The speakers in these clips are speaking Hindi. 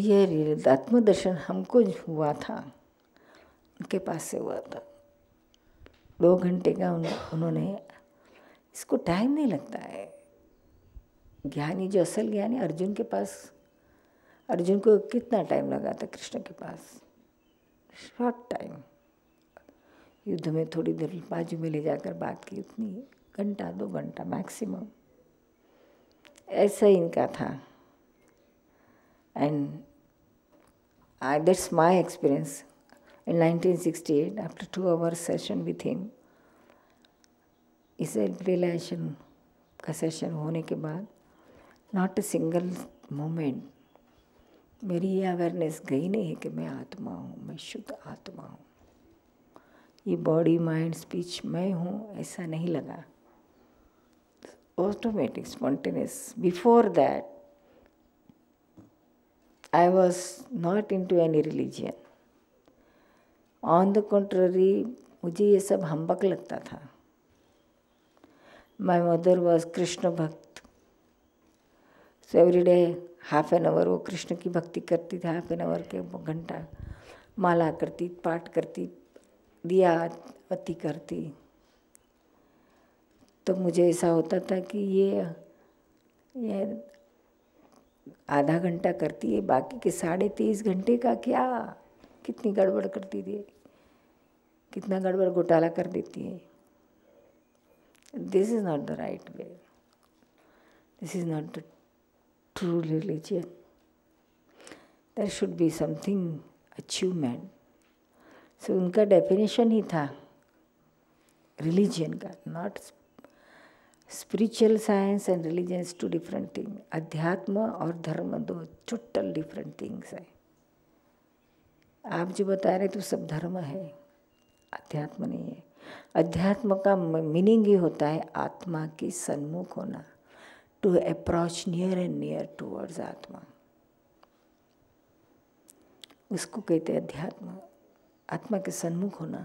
ये आत्मदर्शन हमको हुआ था, उनके पास से हुआ था। 2 घंटे का उन्होंने, इसको टाइम नहीं लगता है। ज्ञानी, जो असल ज्ञानी अर्जुन के पास, अर्जुन को कितना टाइम लगा था कृष्ण के पास? Short time. युद्ध में थोड़ी देर बाजू में ले जाकर बात की, उतनी, 1-2 घंटा मैक्सिमम, ऐसा ही इनका था। And that's my experience. In 1968, after 2-hour session with him, इस रिलेशन का सेशन होने के बाद नॉट अ सिंगल मोमेंट मेरी ये अवेयरनेस गई नहीं है कि मैं आत्मा हूँ, मैं शुद्ध आत्मा हूँ, ये बॉडी माइंड स्पीच मैं हूँ, ऐसा नहीं लगा। Automatic, spontaneous. Before that I was not into any religion. On the contrary, मुझे ये सब हम्बक लगता था। My mother was Krishna भक्त, so every day ½ an hour वो कृष्ण की भक्ति करती थी, ½ an hour के घंटा माला करती, पाठ करती, दिया आरती करती। तो मुझे ऐसा होता था कि ये आधा घंटा करती है, बाकी के 23.5 घंटे का क्या, कितनी गड़बड़ करती थी, कितना गड़बड़ घोटाला कर देती है। This is not the right way, this is not the true religion. There should be something achievement. So उनका डेफिनेशन ही था रिलीजन का, not spiritual science and religions, two different thing. अध्यात्म और धर्म 2 टोटल डिफरेंट थिंग्स है। आप जो बता रहे तो सब धर्म है, अध्यात्म नहीं है। अध्यात्म का मीनिंग ही होता है आत्मा की सन्मुख होना, to approach near and near towards आत्मा, उसको कहते हैं अध्यात्म, आत्मा के सन्मुख होना।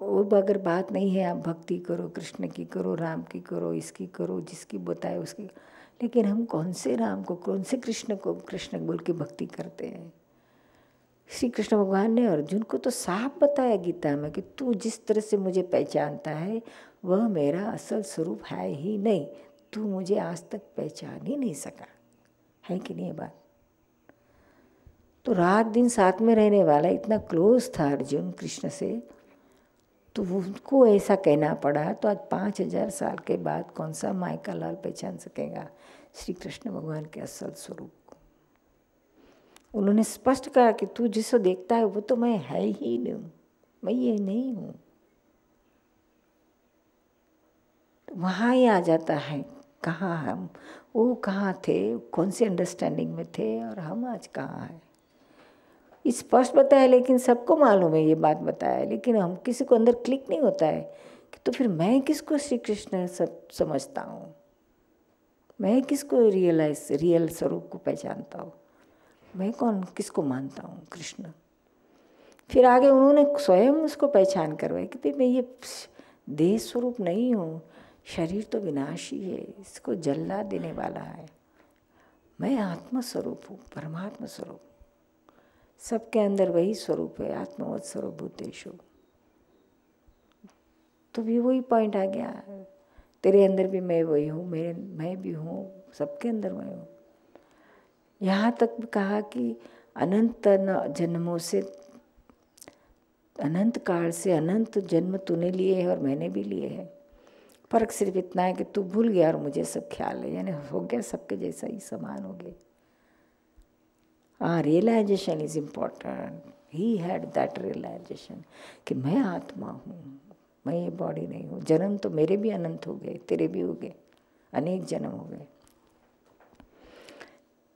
वो अगर बात नहीं है आप भक्ति करो, कृष्ण की करो, राम की करो, इसकी करो, जिसकी बताए उसकी, लेकिन हम कौन से राम को, कौन से कृष्ण को कृष्ण बोल के भक्ति करते हैं। श्री कृष्ण भगवान ने अर्जुन को तो साफ बताया गीता में कि तू जिस तरह से मुझे पहचानता है वह मेरा असल स्वरूप है ही नहीं, तू मुझे आज तक पहचान ही नहीं सका है कि नहीं। ये बात तो रात दिन साथ में रहने वाला, इतना क्लोज था अर्जुन कृष्ण से, तो उनको ऐसा कहना पड़ा। तो आज 5000 साल के बाद कौन सा मायका लाल पहचान सकेगा श्री कृष्ण भगवान के असल स्वरूप को। उन्होंने स्पष्ट कहा कि तू जिसको देखता है वो तो मैं है ही नहीं, मैं ये नहीं हूँ। तो वहाँ ही आ जाता है कहाँ हम, वो कहाँ थे, कौन सी अंडरस्टैंडिंग में थे और हम आज कहाँ हैं। स्पष्ट बताया, लेकिन सबको मालूम है ये बात बताया, लेकिन हम किसी को अंदर क्लिक नहीं होता है कि तो फिर मैं किसको श्री कृष्ण सब समझता हूँ, मैं किसको रियल स्वरूप को पहचानता हूँ, मैं कौन किसको मानता हूँ कृष्ण। फिर आगे उन्होंने स्वयं उसको पहचान करवाई कि भाई मैं ये देह स्वरूप नहीं हूँ, शरीर तो विनाशी है, इसको जला देने वाला है, मैं आत्मस्वरूप हूँ, परमात्मा स्वरूप। सबके अंदर वही स्वरूप है, आत्मवत् सर्वभूतेषु। तो भी वही पॉइंट आ गया, तेरे अंदर भी मैं वही हूँ, मेरे मैं भी हूँ, सबके अंदर मैं हूँ। यहाँ तक कहा कि अनंत जन्मों से, अनंत काल से अनंत जन्म तूने लिए है और मैंने भी लिए है, फर्क सिर्फ इतना है कि तू भूल गया और मुझे सब ख्याल है, यानी हो गया सबके जैसा ही, समान हो गया। Realization is important. He had that realization कि मैं आत्मा हूँ, मैं ये बॉडी नहीं हूँ। जन्म तो मेरे भी अनंत हो गए, तेरे भी हो गए, अनेक जन्म हो गए।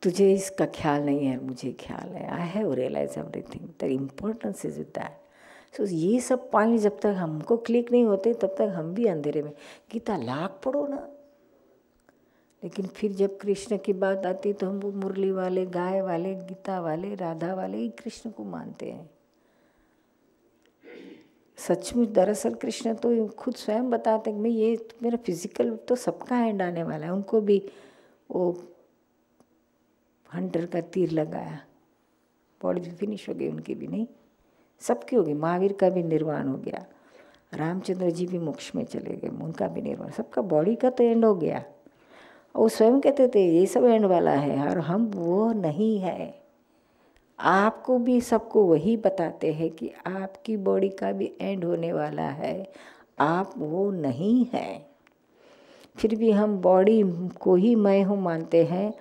तुझे इसका ख्याल नहीं है, मुझे ख्याल है। I have realize everything, the importance is with that. So ये सब पॉइंट जब तक हमको क्लिक नहीं होते तब तक हम भी अंधेरे में। गीता लाख पढ़ो ना, लेकिन फिर जब कृष्ण की बात आती तो हम वो मुरली वाले, गाय वाले, गीता वाले, राधा वाले ही कृष्ण को मानते हैं। सचमुच दरअसल कृष्ण तो खुद स्वयं बताते हैं कि मैं ये मेरा फिजिकल तो सबका हैंड आने वाला है। उनको भी वो हंटर का तीर लगाया, पौड़ी भी फिनिश हो गई, उनकी भी नहीं, सबकी हो गई। महावीर का भी निर्वाण हो गया, रामचंद्र जी भी मोक्ष में चले गए, उनका भी निर्वाण, सबका बॉडी का तो एंड हो गया। वो स्वयं कहते थे ये सब एंड वाला है और हम वो नहीं है। आपको भी सबको वही बताते हैं कि आपकी बॉडी का भी एंड होने वाला है, आप वो नहीं है। फिर भी हम बॉडी को ही मैं हूँ मानते हैं,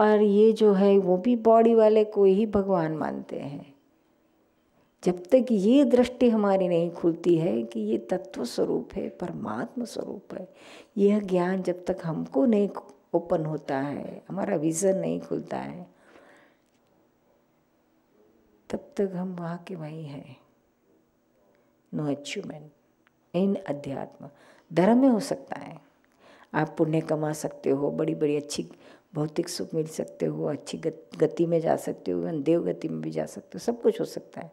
और ये जो है वो भी बॉडी वाले को ही भगवान मानते हैं। जब तक ये दृष्टि हमारी नहीं खुलती है कि ये तत्व स्वरूप है, परमात्मा स्वरूप है, यह ज्ञान जब तक हमको नहीं ओपन होता है, हमारा विज़न नहीं खुलता है, तब तक हम वहाँ के वहीं हैं। नो अचीवमेंट इन अध्यात्म। धर्म में हो सकता है, आप पुण्य कमा सकते हो, बड़ी बड़ी अच्छी भौतिक सुख मिल सकते हो, अच्छी गति में जा सकते हो, देव गति में भी जा सकते हो, सब कुछ हो सकता है,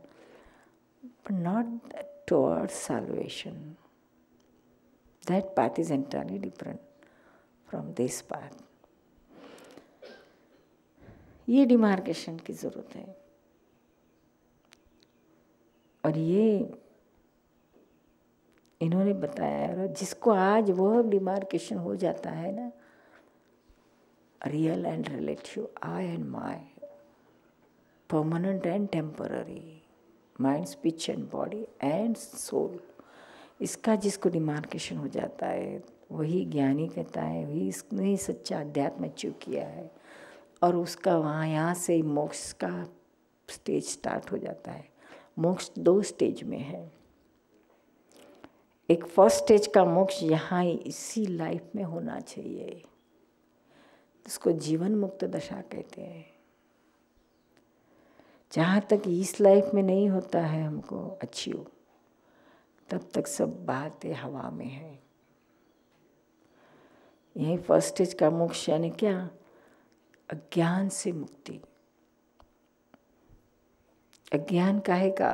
but not towards salvation. That path is entirely different from this path. ये डिमार्केशन की ज़रूरत है, और ये इन्होंने बताया है। और जिसको आज वह डिमार्केशन हो जाता है ना, real and relative, I and my, permanent and temporary, mind speech and body and soul, इसका जिसको डिमार्केशन हो जाता है वही ज्ञानी कहता है, वही इसने सच्चा अध्यात्म अचीव किया है। और उसका वहाँ यहाँ से मोक्ष का स्टेज स्टार्ट हो जाता है। मोक्ष दो स्टेज में है, एक फर्स्ट स्टेज का मोक्ष यहाँ इसी लाइफ में होना चाहिए, इसको जीवन मुक्त दशा कहते हैं। जहाँ तक इस लाइफ में नहीं होता है हमको अचीव, तब तक सब बातें हवा में है। यही फर्स्ट स्टेज का मोक्ष यानी क्या, अज्ञान से मुक्ति। अज्ञान काहे का,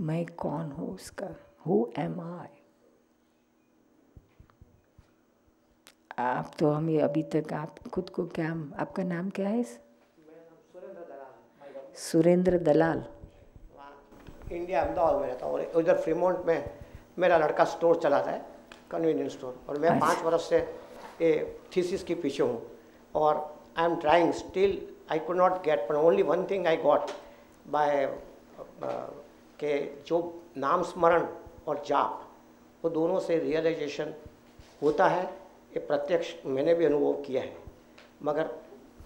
मैं कौन हूँ उसका, हु एम आई। आप तो हमें अभी तक, आप खुद को क्या, आपका नाम क्या है? सुरेंद्र दलाल, इंडिया, अहमदाबाद में रहता हूँ। और उधर फ्रीमोंट में मेरा लड़का स्टोर चलाता है, कन्वीनियंस स्टोर, और मैं 5 वर्ष से ये थीसिस के पीछे हूँ। और I am trying still, I could not get, but only one thing I got by के जो नाम स्मरण और जाप, वो दोनों से रियलाइजेशन होता है। ये प्रत्यक्ष मैंने भी अनुभव किया है, मगर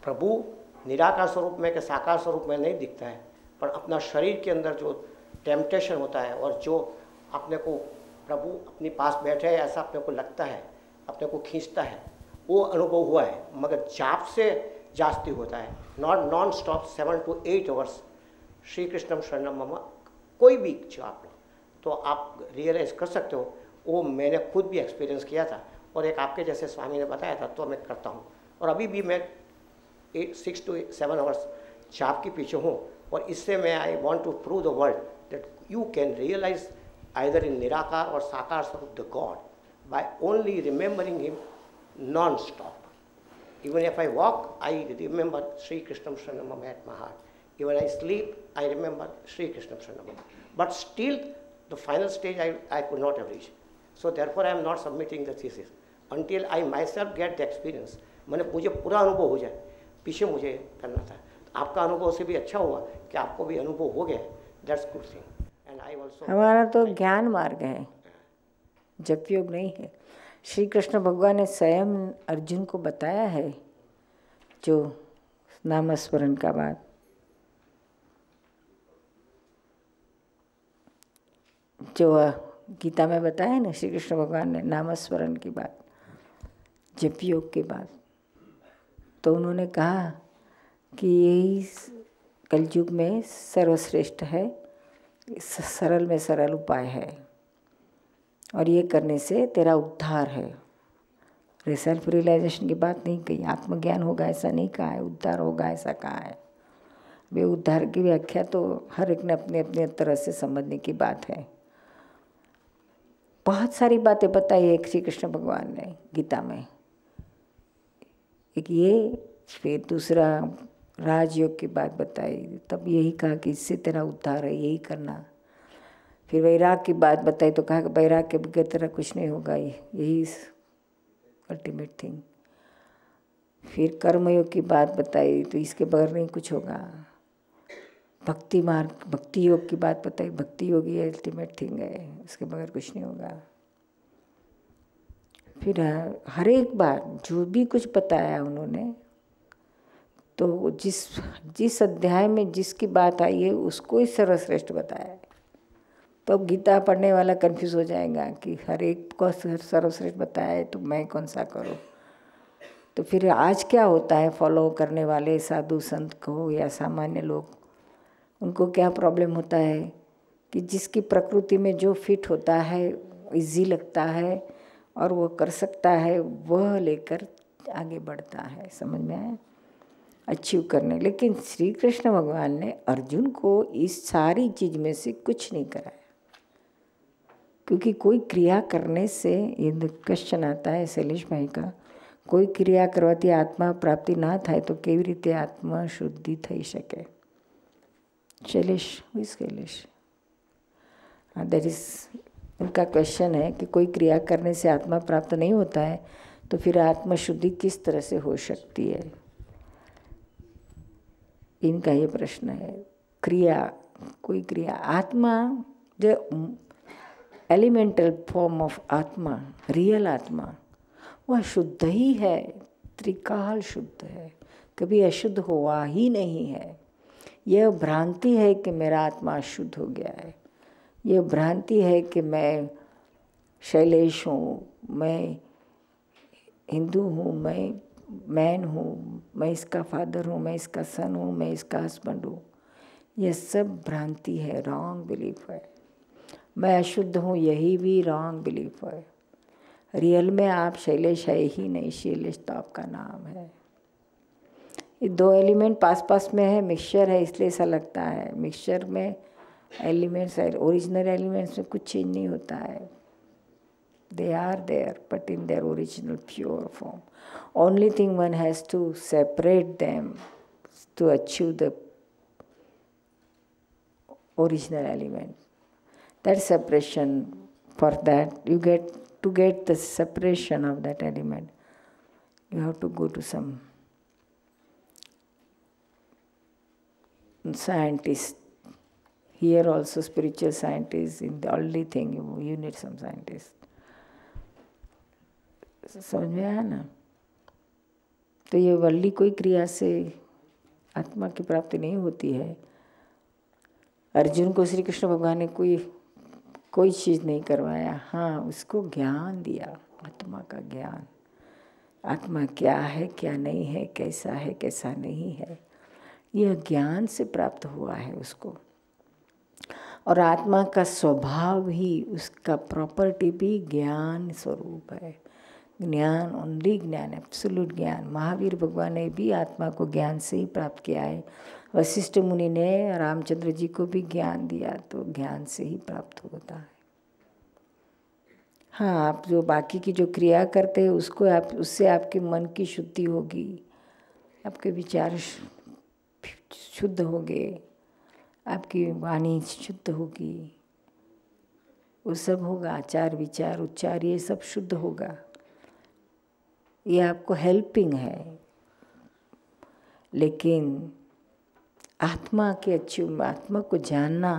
प्रभु निराकार स्वरूप में के साकार स्वरूप में नहीं दिखता है, पर अपना शरीर के अंदर जो टेम्पटेशन होता है और जो अपने को प्रभु अपने पास बैठे है ऐसा अपने को लगता है, अपने को खींचता है, वो अनुभव हुआ है। मगर जाप से जास्ती होता है, not non stop 7 to 8 hours Shri कृष्णम शरणम मम, कोई भी जाप लो तो आप रियलाइज़ कर सकते हो। वो मैंने खुद भी एक्सपीरियंस किया था, और एक आपके जैसे स्वामी ने बताया था, तो मैं करता हूँ। और अभी भी मैं 6 to 7 hours जाप के पीछे हूँ, और इससे मैं I want to prove the world that you can realise either in निराकार और साकार स्वरूप the God by only remembering him non stop. Even if I walk I remember Shri कृष्णम शरणम at my heart, even I sleep I remember Shri कृष्णम शरणम, but still the final stage I could not have reached. So therefore I am not submitting the thesis until I myself get the experience. मैंने मुझे पूरा अनुभव हो जाए, पीछे मुझे करना था। आपका अनुभव से भी अच्छा हुआ कि आपको भी अनुभव हो गया, that's good thing. And I also, हमारा तो ज्ञान मार्ग है, जप योग नहीं है। श्री कृष्ण भगवान ने स्वयं अर्जुन को बताया है जो नामस्मरण का बात, जो गीता में बताया ना श्री कृष्ण भगवान ने नामस्मरण की बात, जप योग की बात। तो उन्होंने कहा कि यही कलयुग में सर्वश्रेष्ठ है, सरल में सरल उपाय है, और ये करने से तेरा उद्धार है। सेल्फ रियलाइजेशन की बात नहीं कही, आत्मज्ञान होगा ऐसा नहीं कहा है, उद्धार होगा ऐसा कहा है। वे उद्धार की व्याख्या तो हर एक ने अपने अपने तरह से समझने की बात है। बहुत सारी बातें बताई है श्री कृष्ण भगवान ने गीता में। एक ये फिर दूसरा राजयोग की बात बताई, तब यही कहा कि इससे तेरा उद्धार है, यही करना। फिर वैराग की बात बताई तो कहा कि वैराग के बगैर तेरा कुछ नहीं होगा, यही अल्टीमेट थिंग। फिर कर्मयोग की बात बताई तो इसके बगैर नहीं कुछ होगा। भक्ति मार्ग, भक्ति योग की बात बताई, भक्ति योग ही अल्टीमेट थिंग है, उसके बगैर कुछ नहीं होगा। फिर हर एक बार जो भी कुछ बताया उन्होंने, तो जिस अध्याय में जिसकी बात आई है उसको ही सर्वश्रेष्ठ बताया है। तो गीता पढ़ने वाला कंफ्यूज हो जाएगा कि हर एक को सर्वश्रेष्ठ बताया है तो मैं कौन सा करूं। तो फिर आज क्या होता है, फॉलो करने वाले साधु संत को या सामान्य लोग, उनको क्या प्रॉब्लम होता है कि जिसकी प्रकृति में जो फिट होता है, इजी लगता है और वो कर सकता है, वह लेकर आगे बढ़ता है। समझ में आया, अचीव करने। लेकिन श्री कृष्ण भगवान ने अर्जुन को इस सारी चीज़ में से कुछ नहीं कराया, क्योंकि कोई क्रिया करने से, ये क्वेश्चन आता है शैलेश भाई का, कोई क्रिया करवाती आत्मा प्राप्ति ना थाय तो केवी रीते आत्मा शुद्धि थई शके। Shailesh, who is Shailesh? That is उनका क्वेश्चन है कि कोई क्रिया करने से आत्मा प्राप्त नहीं होता है तो फिर आत्मशुद्धि किस तरह से हो सकती है, इनका ये प्रश्न है। क्रिया, कोई क्रिया, आत्मा, जो एलिमेंटल फॉर्म ऑफ आत्मा, रियल आत्मा, वह शुद्ध ही है, त्रिकाल शुद्ध है, कभी अशुद्ध हुआ ही नहीं है। यह भ्रांति है कि मेरा आत्मा अशुद्ध हो गया है, यह भ्रांति है कि मैं शैलेश हूँ, मैं हिंदू हूँ, मैं मैन हूँ, मैं इसका फादर हूँ, मैं इसका सन हूँ, मैं इसका हस्बैंड हूँ, यह सब भ्रांति है, रॉन्ग बिलीफ है। मैं अशुद्ध हूँ, यही भी रॉन्ग बिलीफ है। रियल में आप शैलेश है ही नहीं, शैलेश तो आपका नाम है। ये दो एलिमेंट पास पास में है, मिक्सचर है, इसलिए ऐसा लगता है। मिक्सचर में एलिमेंट्स है, ओरिजिनल एलिमेंट्स में कुछ चेंज नहीं होता है, they are there but in their original pure form. Only thing one has to separate them to achieve the original element. That separation, for that you get to get the separation of that element you have to go to some scientist, here also spiritual scientists, in the only thing you need some scientists. समझ में आया ना? तो ये वर्ली कोई क्रिया से आत्मा की प्राप्ति नहीं होती है। अर्जुन को श्री कृष्ण भगवान ने कोई चीज़ नहीं करवाया, हाँ उसको ज्ञान दिया, आत्मा का ज्ञान, आत्मा क्या है क्या नहीं है, कैसा है कैसा नहीं है, यह ज्ञान से प्राप्त हुआ है उसको। और आत्मा का स्वभाव ही, उसका प्रॉपर्टी भी ज्ञान स्वरूप है, ज्ञान, ओनली ज्ञान, एब्सोल्यूट ज्ञान। महावीर भगवान ने भी आत्मा को ज्ञान से ही प्राप्त किया है, वशिष्ठ मुनि ने रामचंद्र जी को भी ज्ञान दिया, तो ज्ञान से ही प्राप्त होता है। हाँ, आप जो बाकी की जो क्रिया करते हैं उसको आप, उससे आपके मन की शुद्धि होगी, आपके विचार शुद्ध होंगे, आपकी वाणी शुद्ध होगी, वो सब होगा, आचार विचार उच्चार ये सब शुद्ध होगा। ये आपको हेल्पिंग है। लेकिन आत्मा के अचीव, आत्मा को जानना,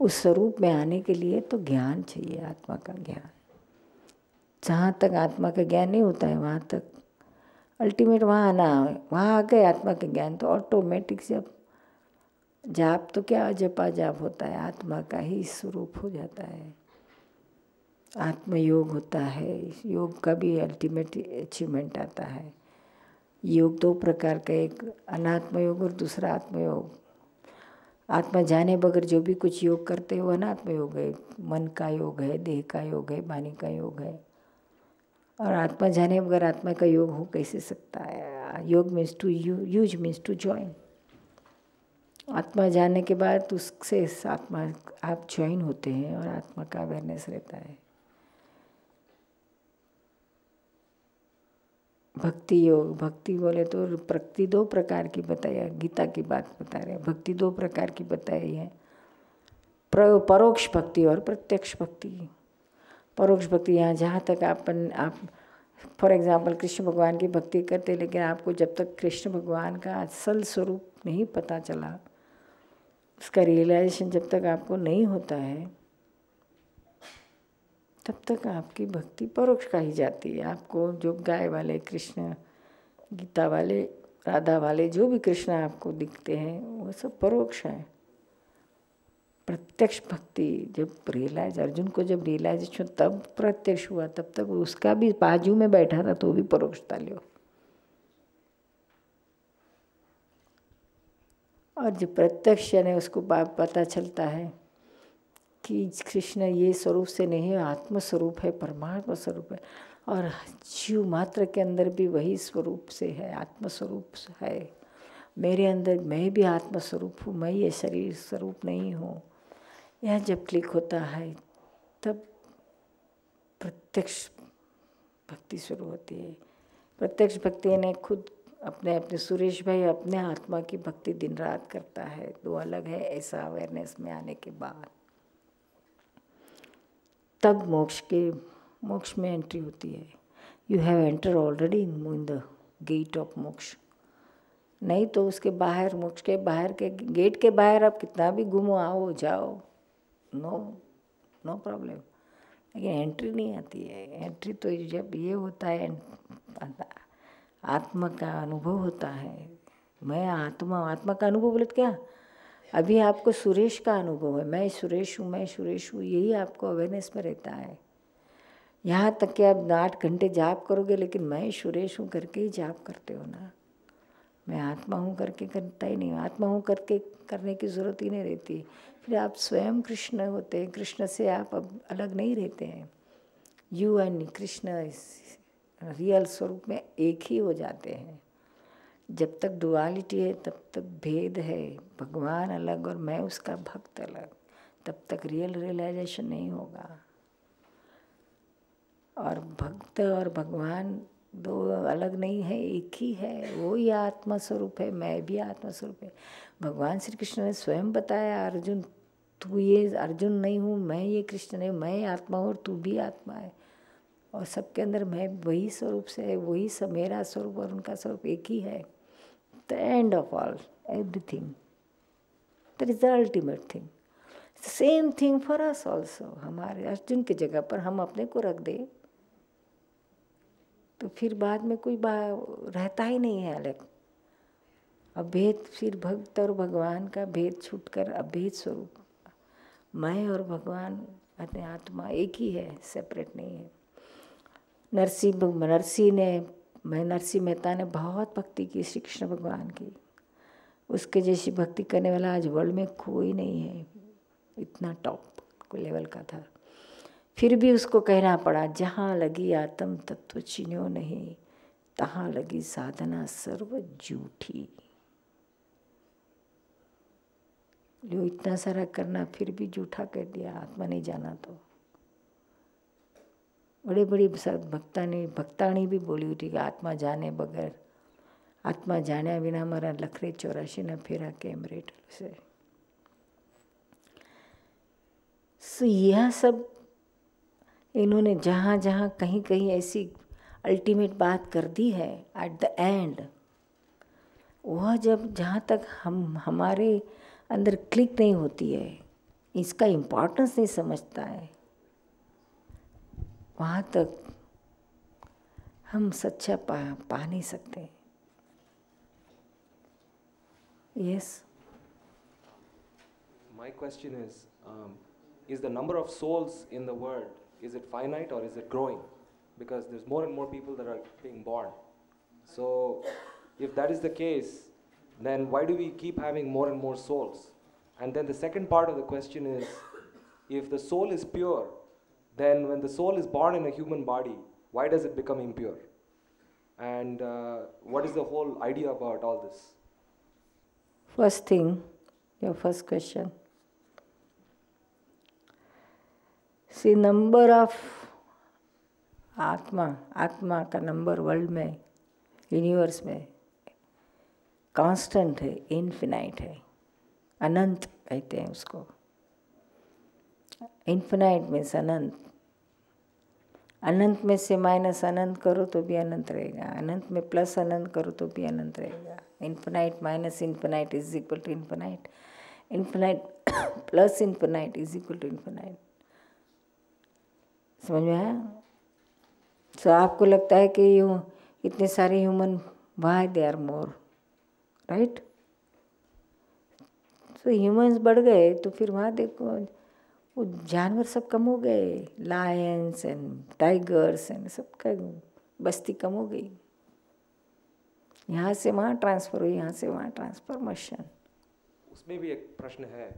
उस स्वरूप में आने के लिए तो ज्ञान चाहिए, आत्मा का ज्ञान। जहाँ तक आत्मा का ज्ञान नहीं होता है वहाँ तक अल्टीमेट वहाँ आना, वहाँ आ गए आत्मा का ज्ञान तो ऑटोमेटिक से जाप, तो क्या जपा जाप होता है, आत्मा का ही स्वरूप हो जाता है, आत्मयोग होता है। योग का भी अल्टीमेट अचीवमेंट आता है। योग दो प्रकार का, एक अनात्मयोग और दूसरा आत्मयोग। आत्मा जाने बगैर जो भी कुछ योग करते हैं वह अनात्मयोग है, मन का योग है, देह का योग है, वाणी का योग है। और आत्मा जाने बगैर आत्मा का योग हो कैसे सकता है? योग means to use, means to join. आत्मा जानने के बाद उससे आत्मा आप ज्वाइन होते हैं और आत्मा का अवेयरनेस रहता है। भक्ति योग, भक्ति बोले तो भक्ति दो प्रकार की बताई है, गीता की बात बता रहे हैं। भक्ति दो प्रकार की बताई है, परोक्ष भक्ति और प्रत्यक्ष भक्ति। परोक्ष भक्ति यहाँ जहाँ तक आप फॉर एग्जाम्पल कृष्ण भगवान की भक्ति करते, लेकिन आपको जब तक कृष्ण भगवान का असल स्वरूप नहीं पता चला, उसका रियलाइजेशन जब तक आपको नहीं होता है, तब तक आपकी भक्ति परोक्ष कही जाती है। आपको जो गाय वाले कृष्ण, गीता वाले, राधा वाले, जो भी कृष्ण आपको दिखते हैं वो सब परोक्ष है। प्रत्यक्ष भक्ति जब रियलाइज, अर्जुन को जब रियलाइजेशन तब प्रत्यक्ष हुआ, तब तक उसका भी बाजू में बैठा था तो भी परोक्ष था। लियो, और जो प्रत्यक्ष यानी उसको पता चलता है कि कृष्ण ये स्वरूप से नहीं, आत्म स्वरूप है, परमात्मा स्वरूप है, और जीव मात्र के अंदर भी वही स्वरूप से है, आत्म स्वरूप है। मेरे अंदर मैं भी आत्म स्वरूप हूँ, मैं ये शरीर स्वरूप नहीं हूँ। यह जब क्लिक होता है तब प्रत्यक्ष भक्ति शुरू होती है। प्रत्यक्ष भक्ति ने खुद अपने सुरेश भाई अपने आत्मा की भक्ति दिन रात करता है, दो अलग है, ऐसा अवेयरनेस में आने के बाद तब मोक्ष में एंट्री होती है। You have enter already in the gate of मोक्ष। नहीं तो उसके बाहर, मोक्ष के बाहर के गेट के बाहर आप कितना भी घूमो, आओ जाओ, नो प्रॉब्लम, लेकिन एंट्री नहीं आती है। एंट्री तो जब ये होता है, आत्मा का अनुभव होता है। मैं आत्मा का अनुभव बोले तो क्या, अभी आपको सुरेश का अनुभव है, मैं सुरेश हूँ, यही आपको अवेयरनेस में रहता है। यहाँ तक कि आप 8 घंटे जाप करोगे, लेकिन मैं सुरेश हूँ करके ही जाप करते हो ना, मैं आत्मा हूँ करके करता ही नहीं। आत्मा हूँ करके करने की ज़रूरत ही नहीं रहती, फिर आप स्वयं कृष्ण होते हैं। कृष्ण से आप अब अलग नहीं रहते हैं, यू एंड कृष्ण रियल स्वरूप में एक ही हो जाते हैं। जब तक डुअलिटी है तब तक भेद है, भगवान अलग और मैं उसका भक्त अलग, तब तक रियल रियलाइजेशन नहीं होगा। और भक्त और भगवान दो अलग नहीं है, एक ही है, वो ही आत्मा स्वरूप है, मैं भी आत्मा स्वरूप है। भगवान श्री कृष्ण ने स्वयं बताया, अर्जुन तू ये अर्जुन नहीं हूँ, मैं ये कृष्ण नहीं, मैं आत्मा हूँ और तू भी आत्मा है, और सबके अंदर मैं वही स्वरूप से है, वही सब मेरा स्वरूप और उनका स्वरूप एक ही है। The end of all everything, that is the ultimate thing. Same thing for us also. हमारे अर्जुन की जगह पर हम अपने को रख दें तो फिर बाद में कोई रहता ही नहीं है अलग। अब भेद, फिर भक्त और भगवान का भेद छूटकर अभेद स्वरूप, मैं और भगवान अपने आत्मा एक ही है, सेपरेट नहीं है। नरसी मेहता ने बहुत भक्ति की श्री कृष्ण भगवान की, उसके जैसी भक्ति करने वाला आज वर्ल्ड में कोई नहीं है, इतना टॉप लेवल का था। फिर भी उसको कहना पड़ा, जहाँ लगी आत्म तत्व चिन्हो नहीं, तहाँ लगी साधना सर्व झूठी। जो इतना सारा करना फिर भी झूठा कह दिया, आत्मा नहीं जाना। तो बड़े बड़ी भक्तानी भी बोली उठी कि आत्मा जाने बगैर, आत्मा जाने बिना हमारा लखरे 84 न फेरा कैमरे से। सो यह सब इन्होंने जहाँ जहाँ कहीं कहीं ऐसी अल्टीमेट बात कर दी है एट द एंड। वह जब जहाँ तक हम हमारे अंदर क्लिक नहीं होती है, इसका इम्पोर्टेंस नहीं समझता है, वहाँ तक हम सच्चा पा नहीं सकते। Yes. My question is the number of souls in the world, is it finite or is it growing? Because there's more and more people that are being born. So if that is the case, then why do we keep having more and more souls? And then the second part of the question is, if the soul is pure, then when the soul is born in a human body, why does it become impure? And what is the whole idea about all this? First thing, your first question. See, number of आत्मा का नंबर वर्ल्ड में यूनिवर्स में कांस्टेंट है, इनफिनाइट है, अनंत कहते हैं उसको। इनफिनाइट मीन्स अनंत। अनंत में से माइनस अनंत करो तो भी अनंत रहेगा, अनंत में प्लस अनंत करो तो भी अनंत रहेगा। Infinite minus infinite is equal to infinite, infinite plus infinite is equal to infinite. समझ में आया? तो आपको लगता है कि यूँ इतने सारे human, why they are more, right? तो ह्यूमन्स बढ़ गए तो फिर वहाँ देखो वो जानवर सब कम हो गए, लायंस एंड टाइगर्स एंड सब का बस्ती कम हो गई। यहाँ से वहाँ ट्रांसफ़र हुई, यहाँ से वहाँ ट्रांसफॉर्मेशन। उसमें भी एक प्रश्न है,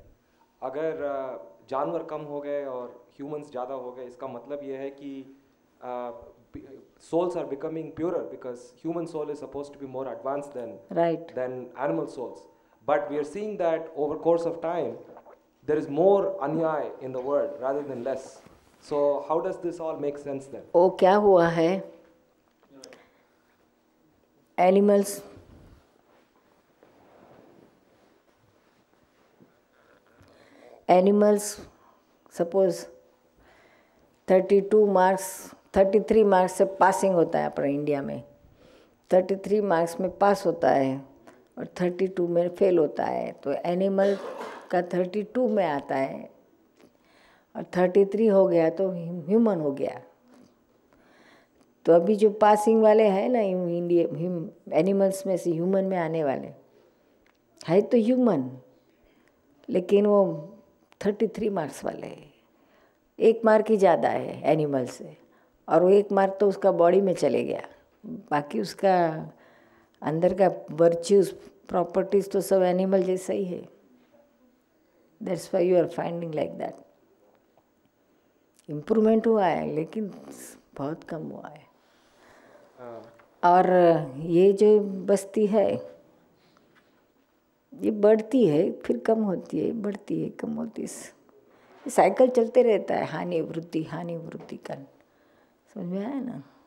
अगर जानवर कम हो गए और ह्यूमंस ज़्यादा हो गए, इसका मतलब यह है कि souls are becoming purer because human soul is supposed to be more advanced than animal souls. But we are seeing that over course of time, there is more anyaya in the world rather than less. So how does this all make sense then? Oh, क्या हुआ है? Animals suppose 32 marks 33 मार्क्स से पासिंग होता है अपने इंडिया में। 33 मार्क्स में पास होता है और 32 में फेल होता है, तो एनिमल का 32 में आता है और 33 हो गया तो ह्यूमन हो गया। तो अभी जो पासिंग वाले हैं ना इंडिया एनिमल्स में से ह्यूमन में आने वाले है तो ह्यूमन, लेकिन वो 33 मार्क्स वाले हैं, एक मार्क ही ज़्यादा है एनिमल से, और वो एक मार्क तो उसका बॉडी में चले गया, बाकी उसका अंदर का वर्च्यूज प्रॉपर्टीज तो सब एनिमल जैसा ही है। That's why you are finding like that. Improvement हुआ है लेकिन बहुत कम हुआ है। और ये जो बस्ती है ये बढ़ती है फिर कम होती है, बढ़ती है कम होती है, साइकिल चलते रहता है, हानि वृद्धि का। समझ में आया ना?